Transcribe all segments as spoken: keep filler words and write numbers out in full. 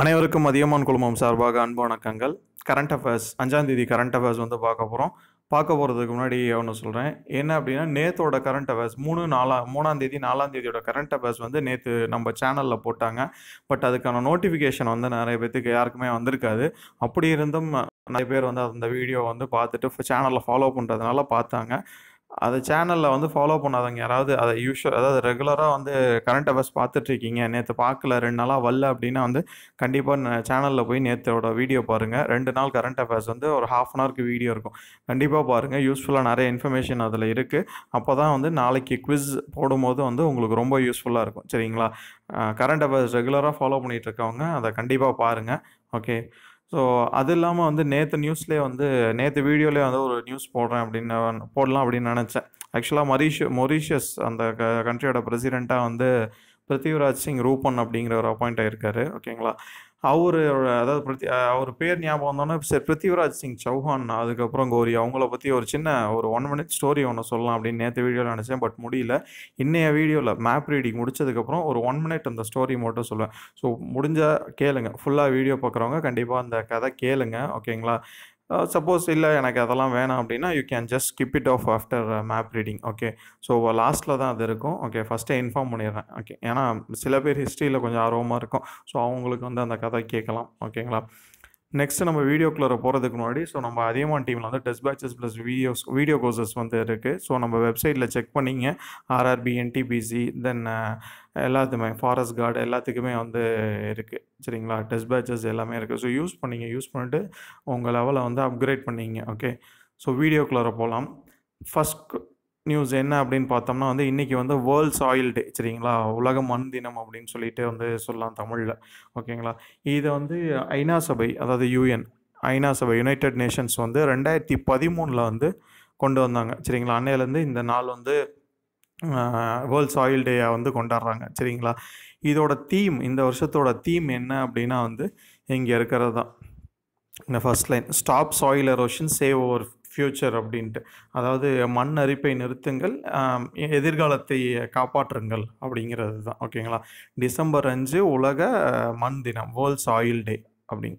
அனைவருக்கும் அதியமான் குழுமம் சார்பாக அன்பு வணக்கங்கள். கரண்ட் அஃபேர்ஸ் அஞ்சாந்தேதி கரண்ட் அஃபேர்ஸ் வந்து பார்க்க போகிறோம். பார்க்க போகிறதுக்கு முன்னாடி ஒன்று சொல்கிறேன். என்ன அப்படின்னா, நேத்தோட கரண்ட் அஃபேர்ஸ் மூணு நாலா மூணாந்தேதி நாலாந்தேதியோட கரண்ட் அஃபேர்ஸ் வந்து நேற்று நம்ம சேனலில் போட்டாங்க. பட் அதுக்கான நோட்டிஃபிகேஷன் வந்து நிறைய பேருக்கு யாருக்குமே வந்திருக்காது. அப்படி இருந்தும் நிறைய பேர் வந்து அந்த வீடியோ வந்து பார்த்துட்டு சேனலில் ஃபாலோ பண்ணுறதுனால பார்த்தாங்க. அதை சேனலில் வந்து ஃபாலோ பண்ணாதவங்க யாராவது அதை யூஷுவல் அதாவது ரெகுலராக வந்து கரண்ட் அஃபேர்ஸ் பார்த்துட்ருக்கீங்க, நேற்று பார்க்கல ரெண்டு நாளாக வரல அப்படின்னா வந்து கண்டிப்பாக சேனலில் போய் நேற்றோட வீடியோ பாருங்கள். ரெண்டு நாள் கரண்ட் அஃபேர்ஸ் வந்து ஒரு ஹாஃப் அன் ஹவருக்கு வீடியோ இருக்கும், கண்டிப்பாக பாருங்கள். யூஸ்ஃபுல்லாக நிறைய இன்ஃபர்மேஷன் அதில் இருக்குது. அப்போ தான் வந்து நாளைக்கு குவிஸ் போடும்போது வந்து உங்களுக்கு ரொம்ப யூஸ்ஃபுல்லாக இருக்கும். சரிங்களா? கரண்ட் அஃபேர்ஸ் ரெகுலராக ஃபாலோ பண்ணிகிட்ருக்கவங்க அதை கண்டிப்பாக பாருங்கள். ஓகே. ஸோ அது இல்லாமல் வந்து நேற்று நியூஸ்லேயே வந்து நேற்று வீடியோலேயே வந்து ஒரு நியூஸ் போடுறேன் அப்படின்னு போடலாம் அப்படின்னு நினச்சேன். ஆக்சுவலாக மொரீஷிய மொரீஷியஸ் அந்த க கண்ட்ரியோட பிரசிடெண்ட்டாக வந்து பிருத்திவிராஜ் சிங் ரூபன் அப்படிங்கிறவர் அப்பாயிண்ட் ஆகியிருக்காரு. ஓகேங்களா? அவரோட அதாவது பிருத்தி அவர் பேர் ஞாபகம் வந்தோன்னா சரி பிருத்திவிராஜ் சிங் சௌஹான், அதுக்கப்புறம் கோரி, அவங்கள பற்றி ஒரு சின்ன ஒரு ஒன் மினிட் ஸ்டோரி ஒன்று சொல்லலாம் அப்படின்னு நேற்று வீடியோவில் நினச்சேன். பட் முடியல. இன்னைய வீடியோவில் மேப் ரீடிங் முடிச்சதுக்கப்புறம் ஒரு ஒன் மினிட் அந்த ஸ்டோரி மட்டும் சொல்லுவேன். ஸோ முடிஞ்சால் கேளுங்க. ஃபுல்லாக வீடியோ பார்க்குறவங்க கண்டிப்பாக அந்த கதை கேளுங்க. ஓகேங்களா? சப்போஸ் இல்லை எனக்கு அதெல்லாம் வேணாம் அப்படின்னா you can just skip it off after map reading. Okay. So லாஸ்ட்டில் தான் அது இருக்கும். ஓகே, ஃபஸ்ட்டே இன்ஃபார்ம் பண்ணிடுறேன். ஓகே, ஏன்னா சில பேர் ஹிஸ்ட்ரியில் கொஞ்சம் ஆர்வமாக இருக்கும். ஸோ அவங்களுக்கு வந்து அந்த கதை கேட்கலாம். ஓகேங்களா? நெக்ஸ்ட்டு நம்ம வீடியோக்குள்ளே போகிறதுக்கு முன்னாடி ஸோ நம்ம அதியமான் டீமில் வந்து test batches plus videos video courses வந்து இருக்குது. ஸோ நம்ம வெப்சைட்டில் செக் பண்ணிங்க. ஆர்ஆர்பி, என்டிபிசி, தென் எல்லாத்துமே ஃபாரஸ்ட் கார்டு எல்லாத்துக்குமே வந்து இருக்குது. சரிங்களா? டெஸ்ட் பேச்சஸ் எல்லாமே இருக்குது. ஸோ யூஸ் பண்ணிங்க. யூஸ் பண்ணிவிட்டு உங்கள் லெவலை வந்து அப்கிரேட் பண்ணிங்க. ஓகே. ஸோ வீடியோக்குள்ளே போகலாம். ஃபஸ்ட் நியூஸ் என்ன அப்படின்னு பார்த்தோம்னா வந்து இன்றைக்கி வந்து வேர்ல்ட் சாயில் டே. சரிங்களா? உலக மண் தினம் அப்படின்னு சொல்லிட்டு வந்து சொல்லலாம் தமிழில். ஓகேங்களா? இதை வந்து ஐநா சபை அதாவது யூஎன் ஐநா சபை யுனைடெட் நேஷன்ஸ் வந்து ரெண்டாயிரத்தி பதிமூணில் வந்து கொண்டு வந்தாங்க. சரிங்களா? அன்னையிலேருந்து இந்த நாள் வந்து வேர்ல்ட் சாயில் டேயாக வந்து கொண்டாடுறாங்க. சரிங்களா? இதோட தீம், இந்த வருஷத்தோட தீம் என்ன அப்படின்னா வந்து இங்கே இருக்கிறது தான் இந்த first line, stop soil erosion save our future அப்படின்ட்டு. அதாவது மண் அரிப்பை நிறுத்துங்கள், எதிர்காலத்தை காப்பாற்றுங்கள் அப்படிங்கிறது தான். ஓகேங்களா? டிசம்பர் அஞ்சு உலக மண் தினம், வேர்ல்ட் சாயில் டே அப்படிங்க.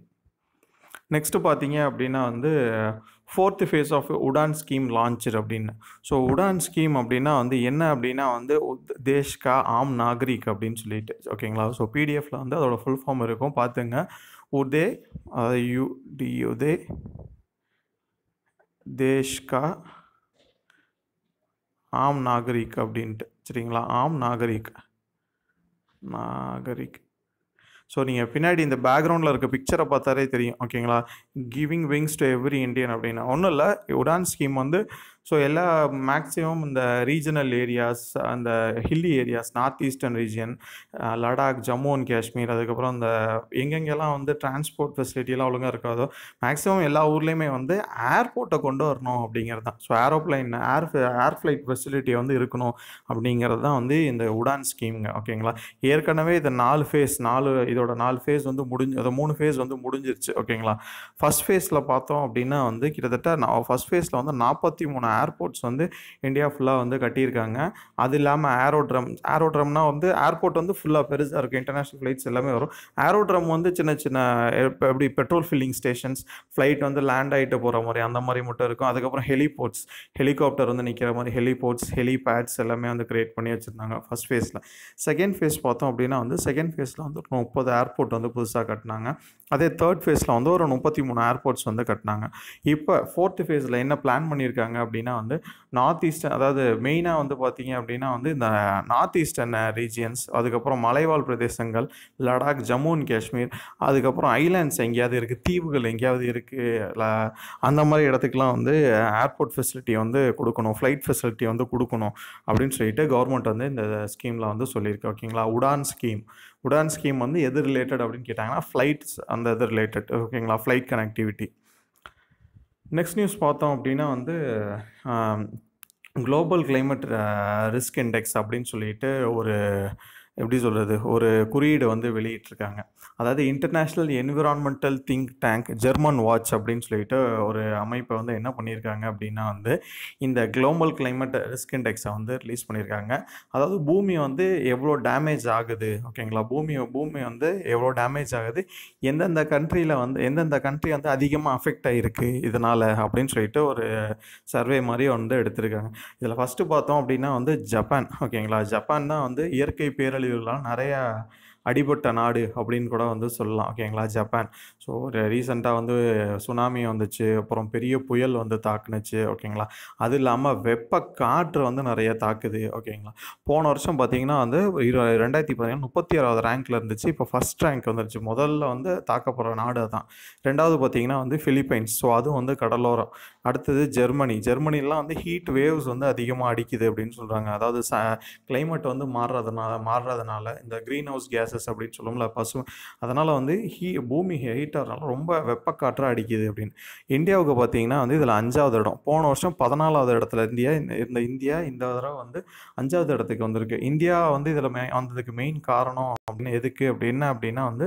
நெக்ஸ்ட்டு பார்த்தீங்க அப்படின்னா வந்து fourth phase of Udan scheme launch அப்படின்னு. ஸோ உடான் ஸ்கீம் அப்படின்னா வந்து என்ன அப்படின்னா வந்து தேஷ் கா ஆம் நாகரிக் அப்படின்னு சொல்லிட்டு. ஓகேங்களா? ஸோ பிடிஎஃப்பில் வந்து அதோடய ஃபுல் ஃபார்ம் இருக்கும், பார்த்துங்க. உதே யு டி உதே தேஷ் கா ஆம் நாகரிக் அப்படின்ட்டு. சரிங்களா? ஆம் நாகரிக் நாகரிக் ஸோ நீங்கள் பின்னாடி இந்த பேக்ரவுண்டில் இருக்க பிக்சரை பார்த்தாலே தெரியும். ஓகேங்களா? Giving wings to every Indian அப்படின்னா ஒன்றும் இல்லை. உடான் ஸ்கீம் வந்து ஸோ எல்லா மேக்ஸிமம் இந்த ரீஜனல் ஏரியாஸ், அந்த hilly areas, north eastern region, Ladakh, Jammu and Kashmir, அதுக்கப்புறம் அந்த எங்கெங்கெல்லாம் வந்து டிரான்ஸ்போர்ட் ஃபெசிலிட்டிலாம் ஒழுங்காக இருக்காதோ மேக்ஸிமம் எல்லா ஊர்லேயுமே வந்து ஏர்போர்ட்டை கொண்டு வரணும் அப்படிங்கிறது தான். So aeroplane air air flight facility வந்து இருக்கணும் அப்படிங்கிறது தான் வந்து இந்த உடான் ஸ்கீமுங்க. ஓகேங்களா? ஏற்கனவே இது நாலு ஃபேஸ் நாலு இதோட நாலு ஃபேஸ் வந்து முடிஞ்சு அதை மூணு ஃபேஸ் வந்து முடிஞ்சிருச்சு. ஓகேங்களா? ஃபஸ்ட் ஃபேஸில் பார்த்தோம் அப்படின்னா வந்து கிட்டத்தட்ட நான் ஃபஸ்ட் ஃபேஸில் வந்து நாற்பத்தி மூணு ஏர்போர்ட்ஸ் வந்து இந்தியா ஃபுல்லாக வந்து கட்டியிருக்காங்க. அது இல்லாமல் ஏரோட்ரம் ஏரோட்ரம்னா வந்து ஏர்போர்ட் வந்து ஃபுல்லாக பெருசாக இருக்கும், இன்டர்நேஷ்னல் ஃப்ளைட்ஸ் எல்லாமே வரும். ஏரோட்ரம் வந்து சின்ன சின்ன எப்படி பெட்ரோல் ஃபில்லிங் ஸ்டேஷன்ஸ், ஃப்ளைட் வந்து லேண்ட் ஆகிட்டு போகிற மாதிரி அந்த மாதிரி மட்டும் இருக்கும். அதுக்கப்புறம் ஹெலிபோர்ட்ஸ், ஹெலிகாப்டர் வந்து நிற்கிற மாதிரி ஹெலிபோர்ட்ஸ், ஹெலிபேட்ஸ் எல்லாமே வந்து கிரியேட் பண்ணி வச்சுருந்தாங்க ஃபஸ்ட் ஃபேஸில். செகண்ட் ஃபேஸ் பார்த்தோம் அப்படின்னா வந்து செகண்ட் ஃபேஸில் வந்து முப்பது ஏர்போர்ட் வந்து புதுசாக கட்டினாங்க. அதே தேர்ட் ஃபேஸில் வந்து ஒரு முப்பத்தி மூணு ஏர்போர்ட்ஸ் வந்து கட்டினாங்க. இப்போ ஃபோர்த்து ஃபேஸில் என்ன பிளான் பண்ணியிருக்காங்க அப்படின்னா வந்து நார்த் ஈஸ்டர்ன் அதாவது மெயினாக வந்து பார்த்தீங்க அப்படின்னா வந்து இந்த நார்த் ஈஸ்டர்ன் ரீஜியன்ஸ், அதுக்கப்புறம் மலைவாழ் பிரதேசங்கள், லடாக், ஜம்மு அண்ட் காஷ்மீர், அதுக்கப்புறம் ஐலாண்ட்ஸ் எங்கேயாவது இருக்குது, தீவுகள் எங்கேயாவது இருக்குது, அந்த மாதிரி இடத்துக்குலாம் வந்து ஏர்போர்ட் ஃபெசிலிட்டி வந்து கொடுக்கணும், ஃப்ளைட் ஃபெசிலிட்டி வந்து கொடுக்கணும் அப்படின்னு சொல்லிட்டு கவர்மெண்ட் வந்து இந்த ஸ்கீமில் வந்து சொல்லியிருக்கு. ஓகேங்களா? உடான் ஸ்கீம் உடான் ஸ்கீம் வந்து எது ரிலேட்டட் அப்படின்னு கேட்டாங்கன்னா ஃப்ளைட்ஸ் அந்த இது ரிலேட்டட். ஓகேங்களா? Flight connectivity. நெக்ஸ்ட் நியூஸ் பார்த்தோம் அப்படின்னா வந்து குளோபல் கிளைமேட் ரிஸ்க் இண்டெக்ஸ் அப்படின்னு சொல்லிட்டு ஒரு எப்படி சொல்கிறது ஒரு குறியீடு வந்து வெளியிட்டிருக்காங்க. அதாவது international environmental think tank German watch அப்படின்னு சொல்லிட்டு ஒரு அமைப்பை வந்து என்ன பண்ணியிருக்காங்க அப்படின்னா வந்து இந்த குளோபல் கிளைமேட் ரிஸ்க் இண்டெக்ஸை வந்து ரிலீஸ் பண்ணியிருக்காங்க. அதாவது பூமி வந்து எவ்வளோ டேமேஜ் ஆகுது ஓகேங்களா, பூமி பூமி வந்து எவ்வளோ டேமேஜ் ஆகுது, எந்தெந்த கண்ட்ரியில் வந்து எந்தெந்த கண்ட்ரி வந்து அதிகமாக அஃபெக்ட் ஆகிருக்கு இதனால் அப்படின்னு சொல்லிட்டு ஒரு சர்வே மாதிரி வந்து எடுத்திருக்காங்க. இதில் ஃபஸ்ட்டு பார்த்தோம் அப்படின்னா வந்து ஜப்பான் ஓகேங்களா, ஜப்பான் தான் வந்து இயற்கை பேரழிவுகளால் நிறையா அடிபட்ட நாடு அப்படின்னு கூட வந்து சொல்லலாம் ஓகேங்களா ஜப்பான். ஸோ ரீசெண்டாக வந்து சுனாமி வந்துச்சு, அப்புறம் பெரிய புயல் வந்து தாக்குனுச்சு ஓகேங்களா. அது இல்லாமல் வெப்ப காற்று வந்து நிறைய தாக்குது ஓகேங்களா. போன வருஷம் பார்த்திங்கன்னா வந்து இரு ரெண்டாயிரத்தி பார்த்தீங்கன்னா முப்பத்தி ஆறாவது ரேங்க்கில் இருந்துச்சு, இப்போ ஃபஸ்ட் ரேங்க் வந்துருச்சு. முதல்ல வந்து தாக்கப்படுற நாடு தான். ரெண்டாவது பார்த்திங்கன்னா வந்து ஃபிலிப்பைன்ஸ், ஸோ அதுவும் வந்து கடலோரம். அடுத்தது ஜெர்மனி, ஜெர்மனிலாம் வந்து ஹீட் வேவ்ஸ் வந்து அதிகமாக அடிக்குது அப்படின்னு சொல்கிறாங்க. அதாவது ச கிளைமேட் வந்து மாறுறதுனால மாறுறதுனால இந்த க்ரீன் ஹவுஸ் கேஸ் அப்படின்னு சொல்லும்ல பசு, அதனால் வந்து ஹீ பூமி ஹீட் ஆகிறதுனால ரொம்ப வெப்பக்காற்றாக அடிக்குது அப்படின்னு. இந்தியாவுக்கு பார்த்தீங்கன்னா வந்து இதில் அஞ்சாவது இடம், போன வருஷம் பதினாலாவது இடத்துல இந்தியா இந்த இந்தியா இந்த தடவை வந்து அஞ்சாவது இடத்துக்கு வந்திருக்கு. இந்தியா வந்து இதில் மே வந்ததுக்கு மெயின் காரணம் அப்படின்னு எதுக்கு அப்படின்னா அப்படின்னா வந்து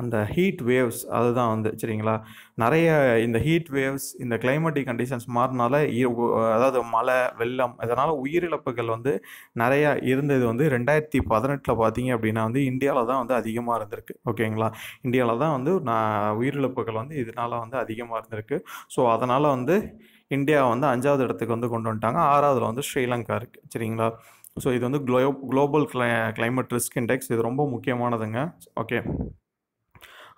அந்த ஹீட் வேவ்ஸ் அதுதான் வந்து சரிங்களா. நிறைய இந்த ஹீட் வேவ்ஸ் இந்த கிளைமேட்டிக் கண்டிஷன்ஸ் மாறினால அதாவது மழை வெள்ளம் இதனால் உயிரிழப்புகள் வந்து நிறையா இருந்தது. வந்து ரெண்டாயிரத்தி பதினெட்டில் பார்த்தீங்க அப்படின்னா வந்து இந்தியா தான் வந்து அதிகமாக இருந்திருக்கு ஓகேங்களா. இந்தியாவில் தான் வந்து நான் உயிரிழப்புகள் வந்து இதனால் வந்து அதிகமாக இருந்திருக்கு. ஸோ அதனால் வந்து இந்தியா வந்து அஞ்சாவது இடத்துக்கு வந்து கொண்டு வந்துட்டாங்க. ஆறாவதுல வந்து ஸ்ரீலங்கா இருக்குது சரிங்களா. ஸோ இது வந்து glo global cli climate risk index, இது ரொம்ப முக்கியமானதுங்க ஓகே.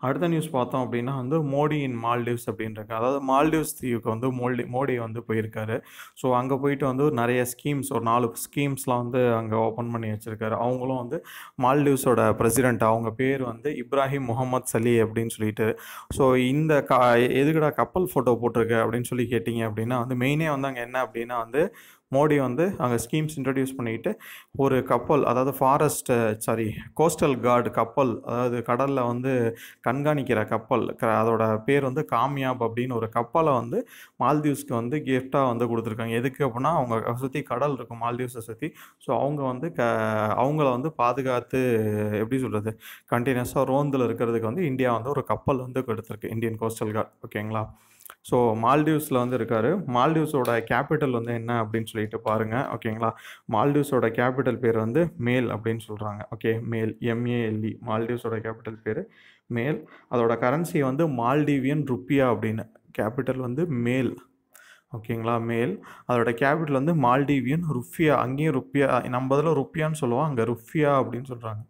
அடுத்த நியூஸ் பார்த்தோம் அப்படின்னா வந்து மோடி இன் மால்டீவ்ஸ் அப்படின்றாங்க. அதாவது மால்டீவ்ஸ் தீவுக்கு வந்து மோடி மோடி வந்து போயிருக்காரு. ஸோ அங்கே போயிட்டு வந்து நிறைய ஸ்கீம்ஸ் ஒரு நாலு ஸ்கீம்ஸ்லாம் வந்து அங்கே ஓப்பன் பண்ணி வச்சுருக்காரு. அவங்களும் வந்து மால்டீவ்ஸோட பிரசிடெண்ட், அவங்க பேர் வந்து இப்ராஹிம் முகமது சலி அப்படின்னு சொல்லிட்டு. ஸோ இந்த கா எதுக்கடா கப்பல் ஃபோட்டோ போட்டிருக்கு அப்படின்னு சொல்லி கேட்டிங்க அப்படின்னா வந்து மெயினே வந்து அங்கே என்ன அப்படின்னா வந்து மோடி வந்து அங்கே ஸ்கீம்ஸ் இன்ட்ரடியூஸ் பண்ணிக்கிட்டு ஒரு கப்பல், அதாவது ஃபாரஸ்ட் சாரி கோஸ்டல் கார்டு கப்பல், அதாவது கடலில் வந்து கண்காணிக்கிற கப்பல், அதோட பேர் வந்து காமியாப் அப்படின்னு ஒரு கப்பலை வந்து மால்தீவ்ஸ்க்கு வந்து கிஃப்டாக வந்து கொடுத்துருக்காங்க. எதுக்கு அப்படின்னா அவங்க சுற்றி கடல் இருக்கும் மால்தீவ்ஸை சுற்றி. ஸோ அவங்க வந்து க அவங்கள வந்து பாதுகாத்து எப்படி சொல்கிறது கண்டினியூஸாக ரோந்தில் இருக்கிறதுக்கு வந்து இந்தியா வந்து ஒரு கப்பல் வந்து கொடுத்துருக்கு, இந்தியன் கோஸ்டல் கார்டு ஓகேங்களா. ஸோ மால்டீவ்ஸில் வந்து இருக்கார். மால்டீவ்ஸோட கேபிட்டல் வந்து என்ன அப்படின்னு சொல்லிட்டு பாருங்கள் ஓகேங்களா. மால்டீவ்ஸோட கேபிட்டல் பேர் வந்து மேல் அப்படின்னு சொல்கிறாங்க ஓகே, மேல் எம்ஏஎல்இ. மால்டீவ்ஸோட கேபிட்டல் பேர் மேல், அதோட கரன்சி வந்து மால்டீவியன் ருப்பியா அப்படின்னு. கேபிட்டல் வந்து மேல் ஓகேங்களா, மேல். அதோட கேபிட்டல் வந்து மால்டீவியன் ருப்பியா, அங்கேயும் ருப்பியா, நம்ம இதில் ருப்பியான்னு சொல்லுவோம், அங்கே ருப்பியா அப்படின்னு சொல்கிறாங்க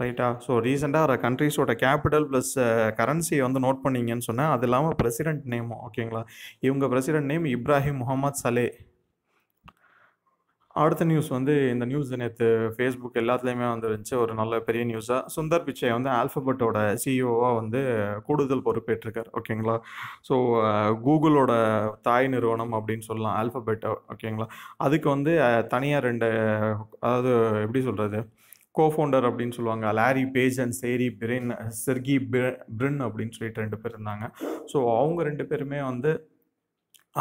ரைட்டா. ஸோ ரீசெண்டாக வர கண்ட்ரிஸோட கேபிட்டல் ப்ளஸ் கரன்சியை வந்து நோட் பண்ணிங்கன்னு சொன்னேன். அது இல்லாமல் பிரசிடெண்ட் நேமும் ஓகேங்களா. இவங்க பிரசிடெண்ட் நேம் இப்ராஹிம் முகமது சலே. அடுத்த நியூஸ் வந்து இந்த நியூஸ் நேற்று ஃபேஸ்புக் எல்லாத்துலேயுமே வந்துருந்துச்சு, ஒரு நல்ல பெரிய நியூஸாக. சுந்தர் பிச்சை வந்து ஆல்ஃபபெட்டோட சிஇஓவாக வந்து கூடுதல் பொறுப்பேற்றிருக்கார் ஓகேங்களா. ஸோ கூகுளோட தாய் நிறுவனம் அப்படின்னு சொல்லலாம் ஆல்ஃபபெட் ஓகேங்களா. அதுக்கு வந்து தனியாக ரெண்டு அதாவது எப்படி சொல்கிறது கோஃபவுண்டர் அப்படின்னு சொல்லுவாங்க லாரி பேஜ் அண்ட் சேரி பிரின் செர்கி பிரின் அப்படின்னு சொல்லிட்டு ரெண்டு பேர் இருந்தாங்க. ஸோ அவங்க ரெண்டு பேருமே வந்து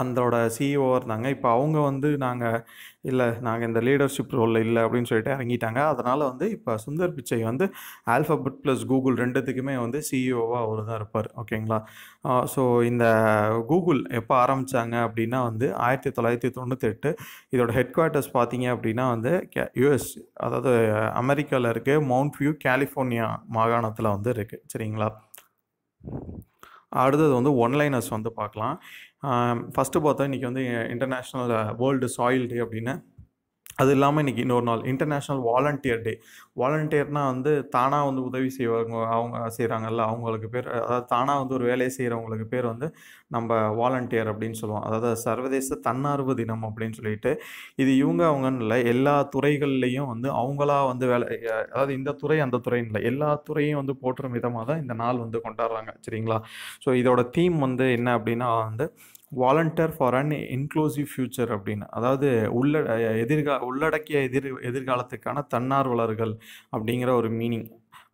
அந்தோட சிஇஓ இருந்தாங்க. இப்போ அவங்க வந்து நாங்கள் இல்லை நாங்கள் இந்த லீடர்ஷிப் ரோலில் இல்லை அப்படின்னு சொல்லிட்டு இறங்கிட்டாங்க. அதனால் வந்து இப்போ சுந்தர் பிச்சை வந்து ஆல்ஃபபெட் ப்ளஸ் கூகுள் ரெண்டுத்துக்குமே வந்து சிஇஓவாக அவர் தான் இருப்பார் ஓகேங்களா. ஸோ இந்த கூகுள் எப்போ ஆரம்பித்தாங்க அப்படின்னா வந்து ஆயிரத்தி தொள்ளாயிரத்தி தொண்ணூற்றி எட்டு இதோட ஹெட் குவார்ட்டர்ஸ் பார்த்தீங்க அப்படின்னா வந்து கே யூஎஸ் அதாவது அமெரிக்காவில் இருக்குது, மவுண்ட் வியூ கலிஃபோர்னியா மாகாணத்தில் வந்து இருக்குது சரிங்களா. அடுத்தது வந்து ஒன்லைனர்ஸ் வந்து பார்க்கலாம். ஃபஸ்ட்டு பார்த்தா இன்றைக்கி வந்து இன்டர்நேஷ்னல் வேர்ல்டு சாயில் டே அப்படின்னு, அது இல்லாமல் இன்றைக்கி இன்னொரு நாள் இன்டர்நேஷ்னல் வாலண்டியர் டே. வாலண்டியர்னால் வந்து தானாக வந்து உதவி செய்வாங்க அவங்க செய்கிறாங்கல்ல அவங்களுக்கு பேர், அதாவது தானாக வந்து ஒரு வேலையை செய்கிறவங்களுக்கு பேர் வந்து நம்ம வாலண்டியர் அப்படின்னு சொல்லுவோம். அதாவது சர்வதேச தன்னார்வ தினம் அப்படின்னு சொல்லிட்டு இது இவங்க அவங்கன்னு இல்லை, எல்லா துறைகள்லேயும் வந்து அவங்களா வந்து வேலை, அதாவது இந்த துறை அந்த துறைன்னு இல்லை, எல்லா துறையும் வந்து போற்றும் விதமாக தான் இந்த நாள் வந்து கொண்டாடுறாங்க சரிங்களா. ஸோ இதோட தீம் வந்து என்ன அப்படின்னா வந்து volunteer for an inclusive future அப்படின்னு, அதாவது உள்ள எதிர்கா உள்ளடக்கிய எதிர் எதிர்காலத்துக்கான தன்னார்வலர்கள் அப்படிங்கிற ஒரு மீனிங்.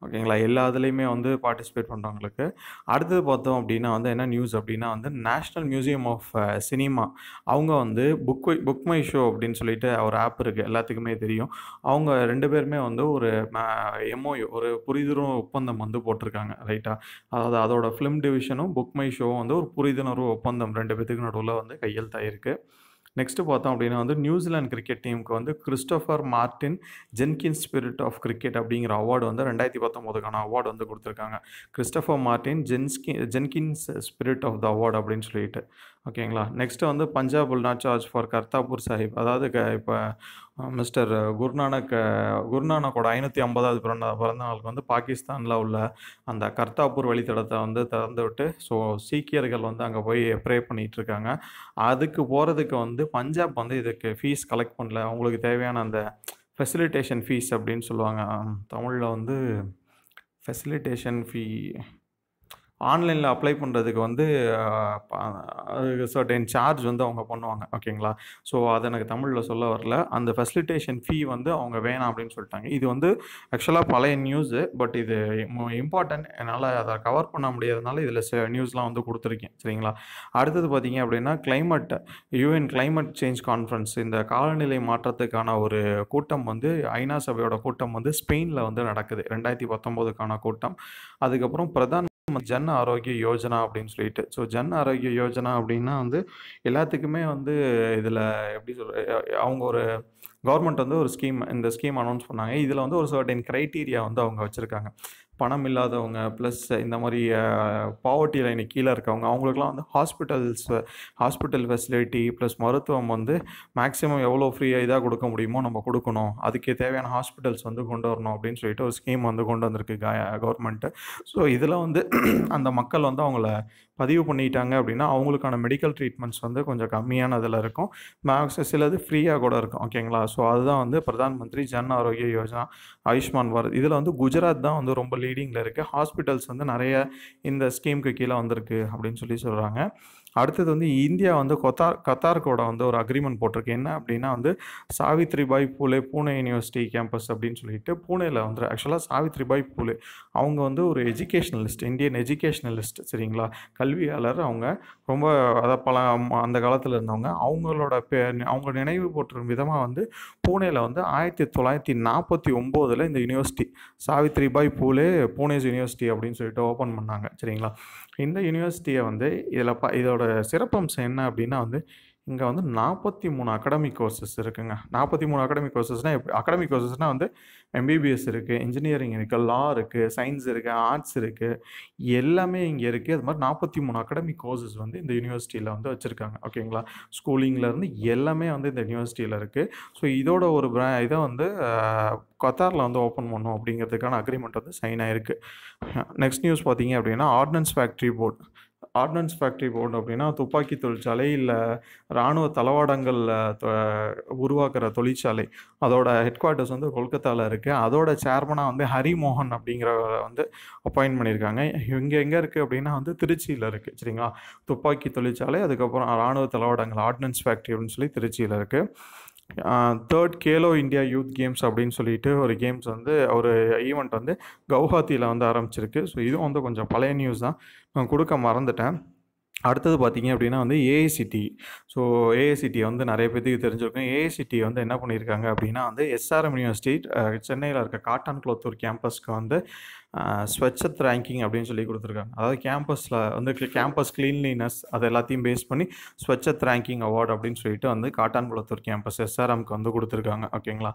ஓகேங்களா, எல்லா இதுலேயுமே வந்து பார்ட்டிசிபேட் பண்ணுறவங்களுக்கு. அடுத்தது பார்த்தோம் அப்படின்னா வந்து என்ன நியூஸ் அப்படின்னா வந்து நேஷ்னல் மியூசியம் ஆஃப் சினிமா அவங்க வந்து புக் புக் மை ஷோ அப்படின்னு சொல்லிட்டு ஒரு ஆப் இருக்குது, எல்லாத்துக்குமே தெரியும். அவங்க ரெண்டு பேருமே வந்து ஒரு எம்ஓயு ஒரு புரிதுணர்வு ஒப்பந்தம் வந்து போட்டிருக்காங்க ரைட்டாக. அதாவது அதோட ஃபிலிம் டிவிஷனும் புக் மை ஷோவும் வந்து ஒரு புரிதுணர்வு ஒப்பந்தம் ரெண்டு பேத்துக்கு நடுவில் வந்து கையெழுத்தாயிருக்கு. நெக்ஸ்ட்டு பார்த்தோம் அப்படின்னா வந்து நியூசிலாந்து கிரிக்கெட் டீமுக்கு வந்து Christopher Martin Jenkins spirit of cricket அப்படிங்கிற அவார்டு வந்து ரெண்டாயிரத்தி பத்தொம்போதுக்கான அவார்டு வந்து கொடுத்துருக்காங்க. Christopher Martin Jenski Jenkins spirit of the award அப்படின்னு சொல்லிட்டு. ஓகேங்களா, நெக்ஸ்ட்டு வந்து Punjab will not charge for Kartarpur Sahib, அதாவது க இப்போ மிஸ்டர் குருநானக் குருநானக்கோட ஐநூற்றி ஐம்பதாவது பிறந்த பிறந்த நாளுக்கு வந்து பாகிஸ்தானில் உள்ள அந்த கர்த்தாப்பூர் வழித்தடத்தை வந்து திறந்து விட்டு ஸோ சீக்கியர்கள் வந்து அங்கே போய் ப்ரே பண்ணிகிட்ருக்காங்க. அதுக்கு போகிறதுக்கு வந்து பஞ்சாப் வந்து இதுக்கு ஃபீஸ் கலெக்ட் பண்ணல, அவங்களுக்கு தேவையான அந்த ஃபெசிலிட்டேஷன் ஃபீஸ் அப்படின்னு சொல்லுவாங்க தமிழில் வந்து ஃபெசிலிட்டேஷன் ஃபீ, ஆன்லைனில் அப்ளை பண்ணுறதுக்கு வந்து அதுக்கு சர்டன் சார்ஜ் வந்து அவங்க பண்ணுவாங்க. ஓகேங்களா, ஸோ அதை எனக்கு தமிழில் சொல்ல வரல, அந்த ஃபெசிலிட்டேஷன் ஃபீ வந்து அவங்க வேணாம் அப்படின்னு சொல்லிட்டாங்க. இது வந்து ஆக்சுவலாக பழைய நியூஸு, பட் இது இம்பார்ட்டன்ட், என்னால் அதை கவர் பண்ண முடியாதனால இதில் நியூஸ்லாம் வந்து கொடுத்துருக்கேன். சரிங்களா, அடுத்தது பார்த்திங்க அப்படின்னா climate UN climate change conference, இந்த காலநிலை மாற்றத்துக்கான ஒரு கூட்டம் வந்து ஐநா சபையோட கூட்டம் வந்து ஸ்பெயினில் வந்து நடக்குது ரெண்டாயிரத்தி பத்தொம்போதுக்கான கூட்டம். அதுக்கப்புறம் பிரதான் ஜன் ஆரோக்கிய யோஜனா அப்படின்னு சொல்லிட்டு, ஸோ ஜன் ஆரோக்கிய யோஜனா அப்படின்னா வந்து எல்லாத்துக்குமே வந்து இதில் எப்படி சொல்ற அவங்க ஒரு கவர்மெண்ட் வந்து ஒரு ஸ்கீம் இந்த ஸ்கீம் அனௌன்ஸ் பண்ணாங்க. இதில் வந்து ஒரு சர்டன் க்ரைட்டீரியா வந்து அவங்க வச்சுருக்காங்க, பணம் இல்லாதவங்க ப்ளஸ் இந்த மாதிரி பாவர்ட்டி லைனு கீழே இருக்கவங்க அவங்களுக்குலாம் வந்து ஹாஸ்பிட்டல்ஸ் ஹாஸ்பிட்டல் ஃபெசிலிட்டி ப்ளஸ் மருத்துவம் வந்து மேக்ஸிமம் எவ்வளோ ஃப்ரீயாக இதாக கொடுக்க முடியுமோ நம்ம கொடுக்கணும், அதுக்கு தேவையான ஹாஸ்பிட்டல்ஸ் வந்து கொண்டு வரணும் அப்படின்னு சொல்லிட்டு ஒரு ஸ்கீம் வந்து கொண்டு வந்திருக்கு கவர்மெண்ட்டு. ஸோ இதில் வந்து அந்த மக்கள் வந்து அவங்கள பதிவு பண்ணிட்டாங்க அப்படின்னா அவங்களுக்கான மெடிக்கல் ட்ரீட்மெண்ட்ஸ் வந்து கொஞ்சம் கம்மியான இதில் இருக்கும், மேக்ஸிமம் சிலது ஃப்ரீயாக கூட இருக்கும். ஓகேங்களா, ஸோ அதுதான் வந்து பிரதான் மந்திரி ஜன் ஆரோக்கிய யோஜனா ஆயுஷ்மான் பாரத். இதில் வந்து குஜராத் தான் வந்து ரொம்ப லீடிங்கில் இருக்குது, ஹாஸ்பிட்டல்ஸ் வந்து நிறைய இந்த ஸ்கீமுக்கு கீழே வந்திருக்கு அப்படின்னு சொல்லி சொல்கிறாங்க. அடுத்தது வந்து இந்தியா வந்து கொத்தார் கத்தார்கோட வந்து ஒரு அக்ரிமெண்ட் போட்டிருக்கு, என்ன அப்படின்னா வந்து சாவித்ரிபாய் பூலே பூனே யூனிவர்சிட்டி கேம்பஸ் அப்படின்னு சொல்லிட்டு பூனேயில் வந்து ஆக்சுவலாக சாவித்ரிபாய் பூலே அவங்க வந்து ஒரு எஜுகேஷ்னலிஸ்ட், இந்தியன் எஜுகேஷ்னலிஸ்ட். சரிங்களா, கல்வியாளர் அவங்க, ரொம்ப அதை பல அந்த காலத்தில் இருந்தவங்க. அவங்களோட பே அவங்க நினைவு போட்டிருக்கும் விதமாக வந்து பூனேயில் வந்து ஆயிரத்தி தொள்ளாயிரத்தி நாற்பத்தி ஒம்போதில் இந்த யூனிவர்சிட்டி சாவித்ரிபாய் பூலே பூனே யூனிவர்சிட்டி அப்படின்னு சொல்லிட்டு ஓப்பன் பண்ணாங்க. சரிங்களா, இந்த யூனிவர்சிட்டியை வந்து இதில் ப இதோட சிறப்பம்சம் என்ன அப்படின்னா வந்து இங்கே வந்து நாற்பத்தி மூணு அகாடமிக் கோர்சஸ் இருக்குங்க. நாற்பத்தி மூணு அகாடமிக் கோர்சஸ்னால் எப்படி அகாடமிக் கோர்சஸ்னால் வந்து எம்பிபிஎஸ் இருக்குது, இன்ஜினியரிங் இருக்குது, லா இருக்குது, சயின்ஸ் இருக்குது, ஆர்ட்ஸ் இருக்குது, எல்லாமே இங்கே இருக்குது. அது மாதிரி நாற்பத்தி மூணு அகாடமிக் கோர்சஸ் வந்து இந்த யூனிவர்சிட்டியில் வந்து வச்சுருக்காங்க. ஓகேங்களா, ஸ்கூலிங்லேருந்து எல்லாமே வந்து இந்த யூனிவர்சிட்டியில் இருக்குது. ஸோ இதோட ஒரு ப்ரா இதை வந்து கத்தாரில் வந்து ஓப்பன் பண்ணணும் அப்படிங்கிறதுக்கான அக்ரிமெண்ட் வந்து சைன் ஆகிருக்கு. நெக்ஸ்ட் நியூஸ் பார்த்தீங்க அப்படின்னா ordnance factory board ordnance factory board அப்படின்னா துப்பாக்கி தொழிற்சாலை இல்லை இராணுவ தளவாடங்கள் உருவாக்குற தொழிற்சாலை, அதோட ஹெட் குவார்ட்டர்ஸ் வந்து கொல்கத்தாவில் இருக்குது. அதோட சேர்மனாக வந்து ஹரிமோகன் அப்படிங்கிறவரை வந்து அப்பாயிண்ட் பண்ணியிருக்காங்க. இங்கே எங்கே இருக்குது அப்படின்னா வந்து திருச்சியில் இருக்குது. சரிங்களா, துப்பாக்கி தொழிற்சாலை அதுக்கப்புறம் இராணுவ தளவாடங்கள் ஆர்டினன்ஸ் ஃபேக்ட்ரி அப்படின்னு சொல்லி திருச்சியில் இருக்குது. Third Khelo India youth games அப்படின்னு சொல்லிட்டு ஒரு கேம்ஸ் வந்து ஒரு ஈவெண்ட் வந்து கவுஹாத்தியில் வந்து ஆரம்பிச்சிருக்கு. ஸோ இதுவும் வந்து கொஞ்சம் பழைய நியூஸ் தான், நான் கொடுக்க மறந்துட்டேன். அடுத்தது பார்த்திங்க அப்படின்னா வந்து ஏஐசிடி, ஸோ ஏஐசிடி வந்து நிறைய பேத்துக்கு தெரிஞ்சிருக்கும். ஏஐசிடி வந்து என்ன பண்ணியிருக்காங்க அப்படின்னா வந்து எஸ்ஆர்எம் யூனிவர்சிட்டி சென்னையில் இருக்க காட்டன் குளத்தூர் கேம்பஸ்க்கு வந்து ஸ்வச்சத் ரேங்கிங் அப்படின்னு சொல்லி கொடுத்துருக்காங்க. அதாவது கேம்பஸில் வந்து கேம்பஸ் க்ளீன்லினஸ் அது எல்லாத்தையும் பேஸ் பண்ணி ஸ்வச்சத் ரேங்கிங் அவார்டு அப்படின்னு சொல்லிட்டு வந்து காட்டன் குளத்தூர் கேம்பஸ் எஸ்ஆர்எம்க்கு வந்து கொடுத்துருக்காங்க. ஓகேங்களா,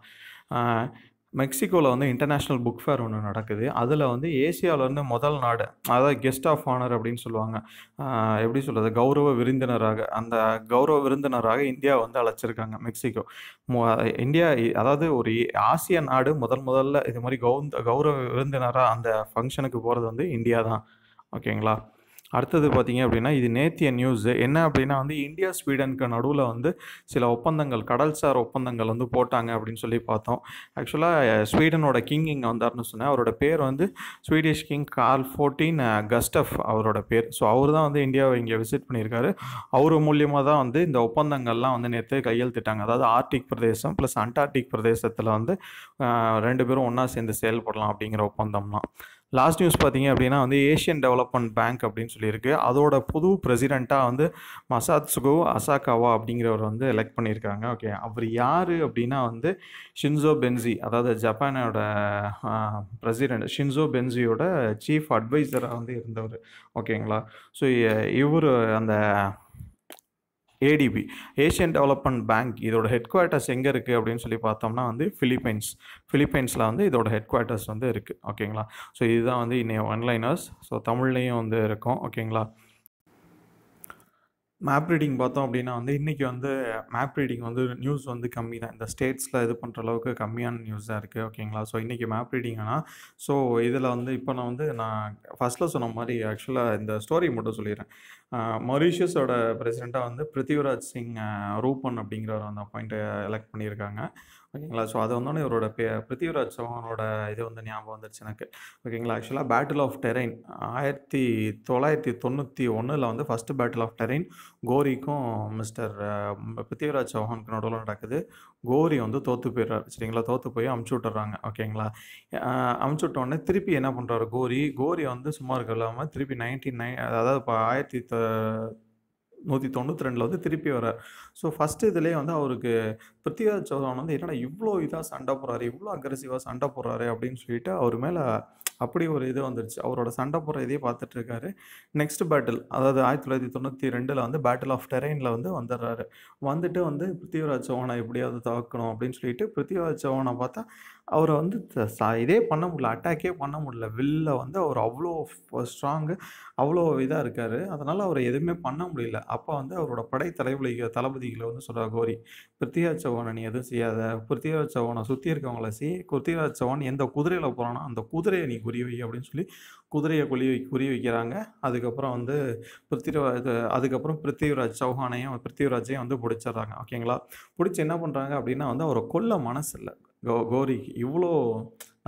மெக்சிகோவில் வந்து இன்டர்நேஷ்னல் புக் ஃபேர் ஒன்று நடக்குது. அதில் வந்து ஏசியாவிலேருந்து முதல் நாடு, அதாவது கெஸ்ட் ஆஃப் ஆனர் அப்படின்னு சொல்லுவாங்க, எப்படி சொல்கிறது கௌரவ விருந்தினராக, அந்த கௌரவ விருந்தினராக இந்தியா வந்து அழைச்சிருக்காங்க மெக்சிகோ. இந்தியா அதாவது ஒரு ஆசிய நாடு முதல் முதல்ல இது மாதிரி கௌ கௌரவ விருந்தினராக அந்த ஃபங்க்ஷனுக்கு போகிறது வந்து இந்தியா தான். ஓகேங்களா, அடுத்தது பார்த்தீங்க அப்படின்னா இது நேத்திய நியூஸ். என்ன அப்படின்னா வந்து இந்தியா ஸ்வீடனுக்கு நடுவில் வந்து சில ஒப்பந்தங்கள், கடல்சார் ஒப்பந்தங்கள் வந்து போட்டாங்க அப்படின்னு சொல்லி பார்த்தோம். ஆக்சுவலாக ஸ்வீடனோட கிங் இங்கே வந்தார்னு சொன்னேன். அவரோட பேர் வந்து Swedish king Carl fourteen Gustaf அவரோட பேர். ஸோ அவர் தான் வந்து இந்தியாவை இங்கே விசிட் பண்ணியிருக்காரு. அவர் மூலியமாக தான் வந்து இந்த ஒப்பந்தங்கள்லாம் வந்து நேற்று கையெழுத்திட்டாங்க. அதாவது ஆர்டிக் பிரதேசம் ப்ளஸ் அண்டார்டிக் பிரதேசத்தில் வந்து ரெண்டு பேரும் ஒன்றா சேர்ந்து செயல்படலாம் அப்படிங்கிற ஒப்பந்தம்லாம். லாஸ்ட் நியூஸ் பார்த்தீங்க அப்படின்னா வந்து ஏஷியன் டெவலப்மெண்ட் பேங்க் அப்படின்னு சொல்லியிருக்கு. அதோட புது பிரசிடெண்ட்டாக வந்து மசாத்சுகோ அசாகாவா அப்படிங்கிறவர் வந்து எலெக்ட் பண்ணியிருக்காங்க. ஓகே, அவர் யார் அப்படின்னா வந்து ஷின்சோ பென்சி, அதாவது ஜப்பானோட பிரசிடெண்ட் ஷின்சோ பென்சியோட சீஃப் அட்வைசராக வந்து இருந்தவர். ஓகேங்களா? ஸோ இவர் அந்த ஏடிபி ஏஷியன் டெவலப்மெண்ட் பேங்க் இதோட ஹெட் குவார்ட்டர்ஸ் எங்கே இருக்குது அப்படின்னு சொல்லி பார்த்தோம்னா வந்து ஃபிலிப்பைன்ஸ் ஃபிலிப்பைன்ஸில் வந்து இதோட ஹெட் குவார்ட்டர்ஸ் வந்து இருக்குது. ஓகேங்களா? ஸோ இதுதான் வந்து இன்னைய ஒன்லைனர்ஸ். ஸோ தமிழ்லையும் வந்து இருக்கும். ஓகேங்களா? மேப் ரீடிங் பார்த்தோம் அப்படின்னா வந்து இன்றைக்கி வந்து மேப் ரீடிங் வந்து நியூஸ் வந்து கம்மி தான். இந்த ஸ்டேட்ஸில் இது பண்ணுற அளவுக்கு கம்மியான நியூஸாக இருக்குது. ஓகேங்களா? ஸோ இன்றைக்கி மேப் ரீடிங் ஆனால் ஸோ இதில் வந்து இப்போ நான் வந்து நான் ஃபஸ்ட்டில் சொன்ன மாதிரி ஆக்சுவலாக இந்த ஸ்டோரி மட்டும் சொல்லிடுறேன். மொரிஷியஸோட பிரசிடெண்ட்டாக வந்து பிருத்திவிராஜ் சிங் ரூபன் அப்படிங்கிறவர் அந்த அப்பாயிண்ட்டை எலெக்ட் பண்ணியிருக்காங்க. ஓகேங்களா? ஸோ அது வந்தோடனே இவரோட பே பிருத்திவிராஜ் சௌஹானோட இது வந்து ஞாபகம் வந்துருச்சு எனக்கு. ஓகேங்களா? ஆக்சுவலாக பேட்டில் ஆஃப் டெரைன் ஆயிரத்தி தொள்ளாயிரத்தி தொண்ணூற்றி ஒன்றில் வந்து ஃபஸ்ட்டு பேட்டில் ஆஃப் டெரைன் கோரிக்கும் மிஸ்டர் பிருத்திவிராஜ் சௌஹானுக்கு நடுவில் நடக்குது. கோரி வந்து தோற்று போயிடுறாரு. சரிங்களா? தோற்று போய் அமுச்சு விட்டுறாங்க. ஓகேங்களா? அமுச்சு விட்டோடனே திருப்பி என்ன பண்ணுறாரு கோரி கோரி வந்து சும்மா இருக்க இல்லாமல் திருப்பி நைன்டீன் நைன் அதாவது இப்போ ஆயிரத்தி தொ நூற்றி தொண்ணூற்றி ரெண்டில் வந்து திருப்பி வர்றார். ஸோ ஃபஸ்ட்டு இதுலேயே வந்து அவருக்கு பிருத்திவிராஜ் சௌஹான் வந்து என்னடா இவ்வளோ இதாக சண்டை போடுறாரு, இவ்வளோ அக்ரெசிவாக சண்டை போடுறாரு அப்படின்னு சொல்லிட்டு அவர் மேலே அப்படி ஒரு இது வந்துருச்சு. அவரோட சண்டை போடுற இதையே பார்த்துட்ருக்காரு. நெக்ஸ்ட் பேட்டில் அதாவது ஆயிரத்தி தொள்ளாயிரத்தி தொண்ணூற்றி ரெண்டில் வந்து பேட்டில் ஆஃப் டெரைனில் வந்து வந்துடுறாரு. வந்துட்டு வந்து பிருத்திவிராஜ் சௌஹானை எப்படியாவது தாக்கணும் அப்படின்னு சொல்லிட்டு பிருத்திவிராஜ் சௌஹானை பார்த்தா அவரை வந்து இதே பண்ண முடியல, அட்டாக்கே பண்ண முடியல. வில்ல வந்து அவர் அவ்வளோ ஸ்ட்ராங்கு, அவ்வளோ இதாக இருக்கார். அதனால் அவர் எதுவுமே பண்ண முடியல. அப்போ வந்து அவரோட படை தலைவலி தளபதிகளை வந்து சொல்கிறார் கோரி, பிருத்திவிராஜ் சௌஹானை நீ எதுவும் செய்யாத, பிருத்திவிராஜ் சௌஹானை சுற்றி இருக்கவங்கள சீ, பிருத்திவிராஜ் சௌஹான் எந்த குதிரையில் போகிறானோ அந்த குதிரையை நீ குறி வை அப்படின்னு சொல்லி குதிரையை குறி வை குறி வைக்கிறாங்க. அதுக்கப்புறம் வந்து பிருத்திவிராஜ் அதுக்கப்புறம் பிருத்திவிராஜ் சௌஹானையும் பிருத்திவிராஜையும் வந்து பிடிச்சிட்றாங்க. ஓகேங்களா? பிடிச்சி என்ன பண்ணுறாங்க அப்படின்னா வந்து அவரை கொல்ல மனசு இல்லை கோ கோரிக்கு இவ்வளோ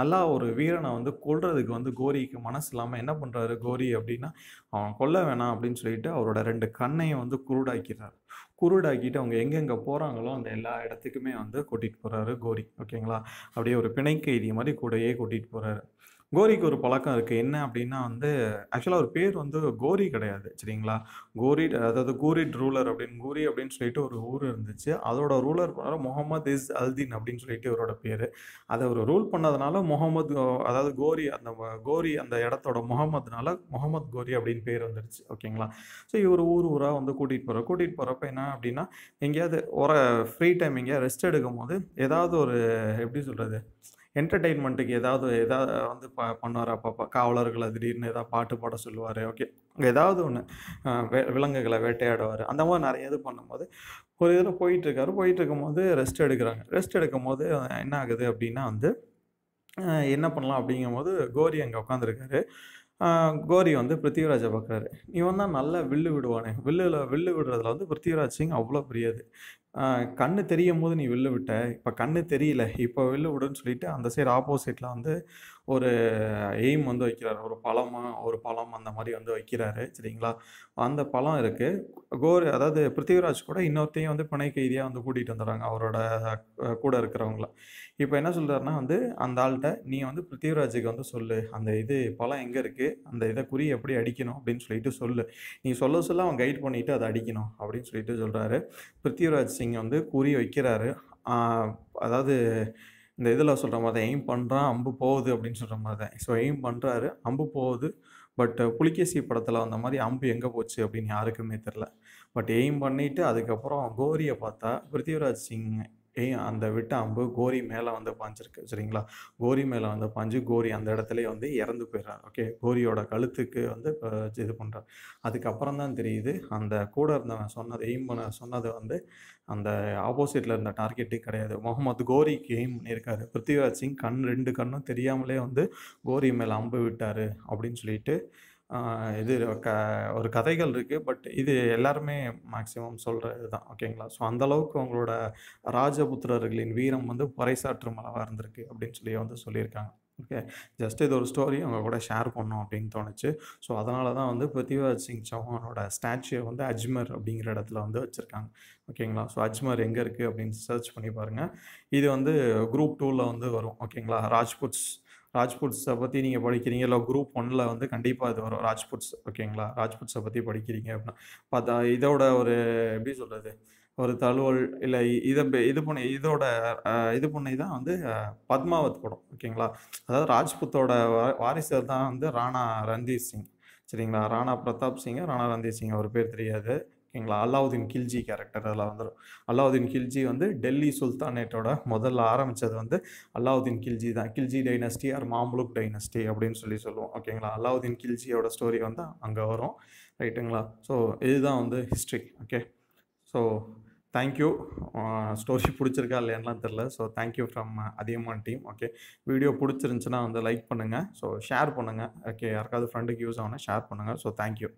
நல்லா ஒரு வீரனை வந்து கொல்றதுக்கு வந்து கோரிக்கு மனசு இல்லாமல் என்ன பண்ணுறாரு கோரி அப்படின்னா அவன் கொல்ல வேணாம் அப்படின்னு சொல்லிட்டு அவரோட ரெண்டு கண்ணையும் வந்து குருடாக்கிறார். குருடாக்கிட்டு அவங்க எங்கெங்கே போகிறாங்களோ அந்த எல்லா இடத்துக்குமே வந்து கூட்டிகிட்டு போகிறாரு கோரி. ஓகேங்களா? அப்படியே ஒரு பிணை கைதி மாதிரி கூடையே கூட்டிகிட்டு போகிறாரு. கோரிக்கு ஒரு பழக்கம் இருக்குது. என்ன அப்படின்னா வந்து ஆக்சுவலாக ஒரு பேர் வந்து கோரி கிடையாது. சரிங்களா? கோரி அதாவது கூரிட் ரூலர் அப்படின்னு கோரி அப்படின்னு சொல்லிட்டு ஒரு ஊர் இருந்துச்சு. அதோட ரூலர் பண்ண முகமது இஸ் அல்தீன் அப்படின்னு சொல்லிட்டு இவரோட பேர். அதை அவர் ரூல் பண்ணதுனால முகமது அதாவது கோரி அந்த கோரி அந்த இடத்தோட முகமதுனால முகமது கோரி அப்படின்னு பேர் வந்துடுச்சு. ஓகேங்களா? ஸோ இவர் ஊர் ஊராக வந்து கூட்டிகிட்டு போகிறார். கூட்டிகிட்டு போகிறப்ப என்ன அப்படின்னா எங்கேயாவது ஒரு ஃப்ரீ டைம் எங்கேயாவது ரெஸ்ட் எடுக்கும் போது ஏதாவது ஒரு எப்படி சொல்கிறது என்டர்டெயின்மெண்ட்டுக்கு ஏதாவது எதாவது வந்து ப பண்ணுவார். அப்பப்போ காவலர்களை திடீர்னு ஏதாவது பாட்டு பாட சொல்லுவார். ஓகே, ஏதாவது ஒன்று வே விலங்குகளை வேட்டையாடுவார். அந்த மாதிரி நிறைய இது பண்ணும்போது ஒரு இதில் போயிட்டுருக்காரு. போயிட்டுருக்கும் போது ரெஸ்ட் எடுக்கிறாங்க. ரெஸ்ட் எடுக்கும் போது என்ன ஆகுது அப்படின்னா வந்து என்ன பண்ணலாம் அப்படிங்கும்போது கோரி அங்கே உட்காந்துருக்காரு. கோரி வந்து பிருத்திவிராஜை பார்க்குறாரு. இவன் தான் நல்லா வில்லு விடுவானே, வில்லில் வில்லு விடுறதுல வந்து பிருத்திவிராஜ் சிங் அவ்வளோ பிரியது. கண்ணு தெரியும் போது நீ வில்லு விட்ட, இப்போ கண்ணு தெரியல, இப்போ வில்லு விடுன்னு சொல்லிட்டு அந்த சைடு ஆப்போசிட்டில் வந்து ஒரு எய்ம் வந்து வைக்கிறாரு. ஒரு பழமாக ஒரு பழம் அந்த மாதிரி வந்து வைக்கிறாரு. சரிங்களா? அந்த பழம் இருக்குது. கோரி அதாவது பிருத்திவிராஜ் கூட இன்னொருத்தையும் வந்து பிணை கைதியாக வந்து கூட்டிகிட்டு வந்துடுறாங்க அவரோட கூட இருக்கிறவங்கள. இப்போ என்ன சொல்கிறாருன்னா வந்து அந்த ஆள்கிட்ட நீ வந்து பிருத்திவிராஜுக்கு வந்து சொல்லு அந்த இது பழம் எங்கே இருக்குது, அந்த இதை குறி எப்படி அடிக்கணும் அப்படின்னு சொல்லிட்டு சொல்லு. நீ சொல்ல சொல்ல அவன் கைட் பண்ணிவிட்டு அதை அடிக்கணும் அப்படின்னு சொல்லிட்டு சொல்கிறாரு. பிருத்திவிராஜ் சிங் வந்து குறி வைக்கிறாரு. அதாவது இந்த இதில் சொல்கிற மாதிரி தான் எய்ம் பண்ணுறான், அம்பு போகுது அப்படின்னு சொல்கிற மாதிரி தான். ஸோ எய்ம் பண்ணுறாரு, அம்பு போகுது. பட் புலிகேசி படத்தில் அந்த மாதிரி அம்பு எங்கே போச்சு அப்படின்னு யாருக்குமே தெரில. பட் எய்ம் பண்ணிவிட்டு அதுக்கப்புறம் கோரியை பார்த்தா பிருத்திவிராஜ் சிங் ஏன் அந்த விட்ட அம்பு கோரி மேலே வந்து பாஞ்சிருக்கு. சரிங்களா? கோரி மேலே வந்து பாஞ்சு கோரி அந்த இடத்துலேயே வந்து இறந்து போயிடுறாரு. ஓகே, கோரியோட கழுத்துக்கு வந்து இது பண்ணுறாரு. அதுக்கப்புறம் தான் தெரியுது அந்த கூட இருந்தவன் சொன்னது எய்ம் பண்ண சொன்னது வந்து அந்த ஆப்போசிட்டில் இருந்த டார்கெட்டே கிடையாது. முகமது கோரிக்கு எய்ம் பண்ணியிருக்காரு. பிருத்திவிராஜ் சிங் கண் ரெண்டு கண்ணும் தெரியாமலே வந்து கோரி மேலே அம்பு விட்டார் அப்படின்னு சொல்லிட்டு இது க ஒரு கதைகள் இருக்குது. பட் இது எல்லாருமே மேக்ஸிமம் சொல்கிறது தான் ஓகேங்களா. ஸோ அந்தளவுக்கு அவங்களோட ராஜபுத்திரர்களின் வீரம் வந்து பறைசாற்றும் அளவாக இருந்திருக்கு அப்படின்னு சொல்லி வந்து சொல்லியிருக்காங்க. ஓகே, ஜஸ்ட் இது ஒரு ஸ்டோரி அவங்க கூட ஷேர் பண்ணோம் அப்படின்னு தோணுச்சு. ஸோ அதனால தான் வந்து பிருத்திவிராஜ் சிங் சௌஹானோட ஸ்டாச்சுவை வந்து அஜ்மர் அப்படிங்கிற இடத்துல வந்து வச்சுருக்காங்க ஓகேங்களா. ஸோ அஜ்மர் எங்கே இருக்குது அப்படின்னு சர்ச் பண்ணி பாருங்கள். இது வந்து குரூப் டூவில் வந்து வரும் ஓகேங்களா. ராஜ்புட்ஸ் ராஜ்புட்ஸை பற்றி நீங்கள் படிக்கிறீங்க இல்லை குரூப் ஒன்னில் வந்து கண்டிப்பாக இது வரும் ராஜ்புட்ஸ் ஓகேங்களா. ராஜ்புட்ஸை பற்றி படிக்கிறீங்க அப்படின்னா பார்த்தா இதோட ஒரு எப்படி சொல்கிறது ஒரு தழுவல் இல்லை இதை இது பண்ணி இதோட இது பண்ணி தான் வந்து பத்மாவத் படம் ஓகேங்களா. அதாவது ராஜ்புத்தோட வாரிசர் தான் வந்து ராணா ரந்தீர் சிங் சரிங்களா. ராணா பிரதாப் சிங் ராணா ரந்தீர் சிங் அவர் பேர் தெரியாது ஓகேங்களா. அலாவுதீன் கில்ஜி கேரக்டர் அதில் வந்துடும். அலாவுதீன் கில்ஜி வந்து டெல்லி சுல்தானேட்டோட முதல்ல ஆரம்பித்தது வந்து அலாவுதீன் கில்ஜி தான். Khilji dynasty or Mamluk dynasty அப்படின்னு சொல்லி சொல்லுவோம் ஓகேங்களா. அலாவுதீன் கில்ஜியோட ஸ்டோரி வந்து அங்கே வரும் ரைட்டுங்களா. ஸோ இதுதான் வந்து history okay. So thank you. Story பிடிச்சிருக்கா இல்லையானலாம் தெரில. So thank you from Athiyaman team. Okay, video பிடிச்சிருந்துச்சுன்னா வந்து லைக் பண்ணுங்கள். ஸோ ஷேர் பண்ணுங்கள் ஓகே. யாருக்காவது ஃப்ரெண்டுக்கு யூஸ் ஆகுனா ஷேர் பண்ணுங்கள். So thank you.